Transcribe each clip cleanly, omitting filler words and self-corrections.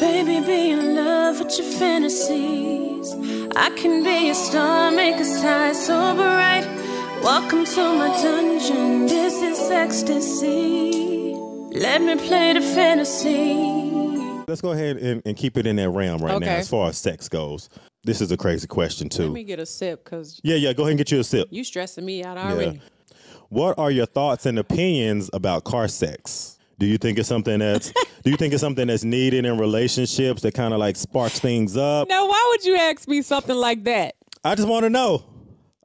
Baby, be in love with your fantasies. I can be a star, make a sky so bright. Welcome to my dungeon, this is ecstasy. Let me play the fantasy. Let's go ahead and keep it in that realm right now as far as sex goes. This is a crazy question too. Let me get a sip, because... Yeah, go ahead and get you a sip. You stressing me out already. Yeah. What are your thoughts and opinions about car sex? Do you think it's something that's needed in relationships that kind of like sparks things up? Now, why would you ask me something like that? I just want to know.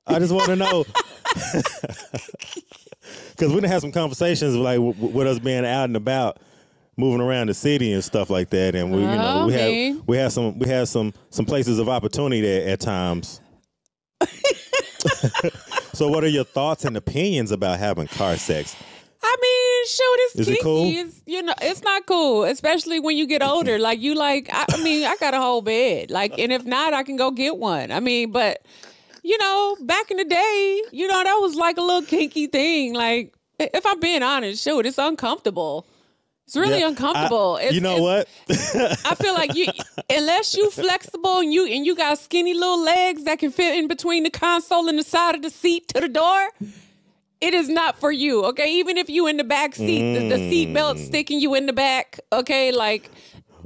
I just want to know. Because we done had some conversations like with us being out and about, moving around the city and stuff like that, and we have some places of opportunity at times. So, what are your thoughts and opinions about having car sex? I mean, shoot, it's kinky. Is it cool? It's, you know, it's not cool, especially when you get older. Like, you like, I mean, I got a whole bed. Like, and if not, I can go get one. I mean, but, you know, back in the day, you know, that was like a little kinky thing. Like, if I'm being honest, shoot, it's uncomfortable. It's really uncomfortable. You know what? I feel like unless you flexible and you got skinny little legs that can fit in between the console and the side of the seat to the door, it is not for you, okay? Even if you in the back seat, the seat belt sticking you in the back, okay? Like,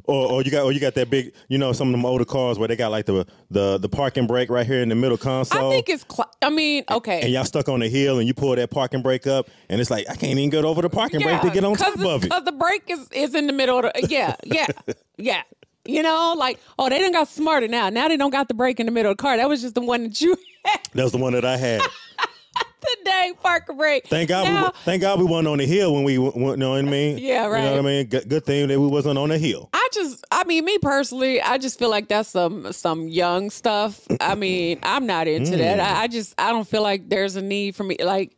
or you got that big, you know, some of them older cars where they got like the parking brake right here in the middle console. I think it's, I mean, okay. And y'all stuck on the hill and you pull that parking brake up and it's like, I can't even get over the parking brake to get on top of it. Because the brake is in the middle of the, You know, like, oh, they done got smarter now. Now they don't got the brake in the middle of the car. That was just the one that you had. That was the one that I had. Dang parking brake. Thank God we wasn't on the hill when we went, know what I mean? Yeah, right. You know what I mean? Good thing that we wasn't on the hill. I mean, me personally, I just feel like that's some young stuff. I mean, I'm not into that. I don't feel like there's a need for me. Like,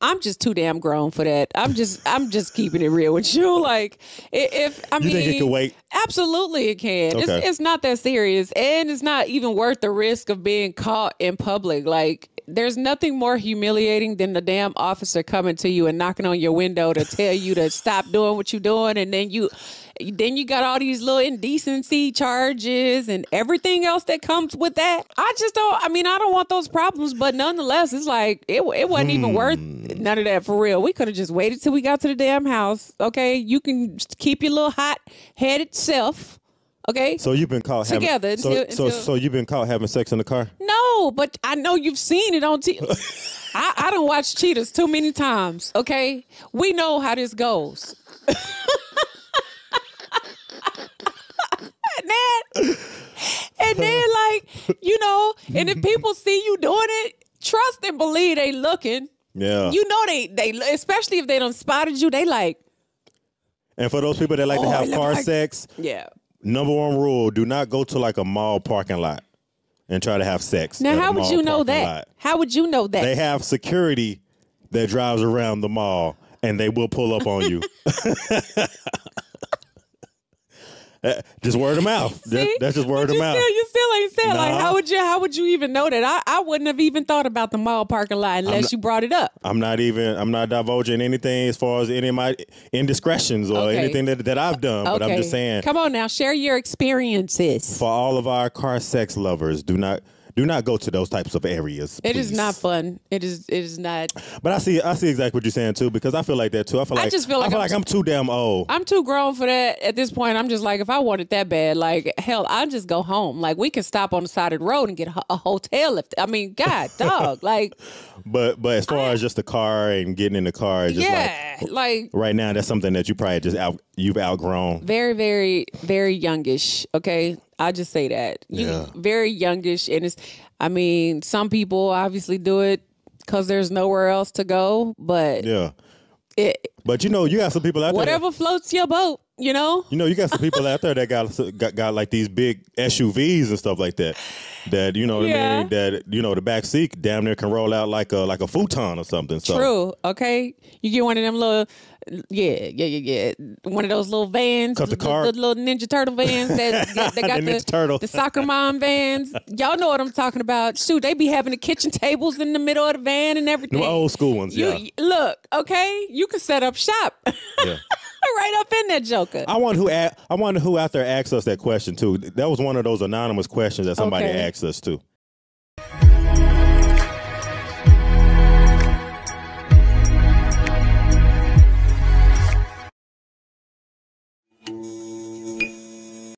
I'm just too damn grown for that. I'm just keeping it real with you. Like, I mean, you think it could wait? Absolutely, it can. Okay. It's not that serious, and it's not even worth the risk of being caught in public. Like, there's nothing more humiliating than the damn officer coming to you and knocking on your window to tell you to stop doing what you're doing, and then you got all these little indecency charges and everything else that comes with that. I just don't. I mean, I don't want those problems, but nonetheless, it's like it wasn't even worth none of that for real. We could have just waited till we got to the damn house. Okay, you can keep your little hot-headed self. Okay. So you've been caught together. So you've been caught having sex in the car? No, but I know you've seen it on TV. I don't watch Cheetahs too many times. Okay, we know how this goes. and then like, you know, and if people see you doing it, trust and believe they looking. Yeah. You know they especially if they done spotted you, they like. And for those people that like to have car sex, yeah. Number one rule, do not go to like a mall parking lot and try to have sex. Now, how would you know that? How would you know that? They have security that drives around the mall and they will pull up on you. Just word of mouth. That's just word of mouth. You still ain't said. Nah. Like, how would you even know that? I wouldn't have even thought about the mall parking lot unless you brought it up. I'm not divulging anything as far as any of my indiscretions or anything that I've done. But I'm just saying. Come on now, share your experiences. For all of our car sex lovers, do not go to those types of areas. Please. It is not fun. It is not. But I see exactly what you're saying too, because I feel like that too. I feel like I'm too damn old. I'm too grown for that at this point. I'm just like, if I want it that bad, like hell, I'll just go home. Like, we can stop on the side of the road and get a hotel. I mean, God, dog, like. But as far as just the car and getting in the car, just like right now, that's something that you probably just you've outgrown. Very, very, very youngish. Okay. I just say that. Very youngish. And it's, I mean, some people obviously do it because there's nowhere else to go. But but you know, you got some people out there. Whatever floats your boat, you know. You know, you got some people out there that got like these big SUVs and stuff like that. That, you know what I mean? That, you know, the back seat damn near can roll out like a futon or something. So. True. Okay. You get one of them little. One of those little vans, the little Ninja Turtle vans that they got the soccer mom vans. Y'all know what I'm talking about. Shoot, they be having the kitchen tables in the middle of the van and everything. The old school ones, Look, okay, you can set up shop. Yeah. right up in that joker. I wonder who out there asked us that question too. That was one of those anonymous questions that somebody asked us too.